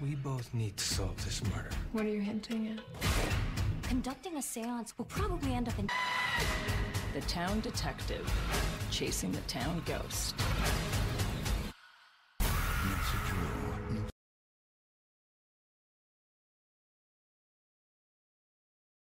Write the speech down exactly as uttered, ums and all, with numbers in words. We both need to solve this murder. What are you hinting at? Conducting a seance will probably end up in... The town detective chasing the town ghost.